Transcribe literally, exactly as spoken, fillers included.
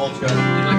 Let's go.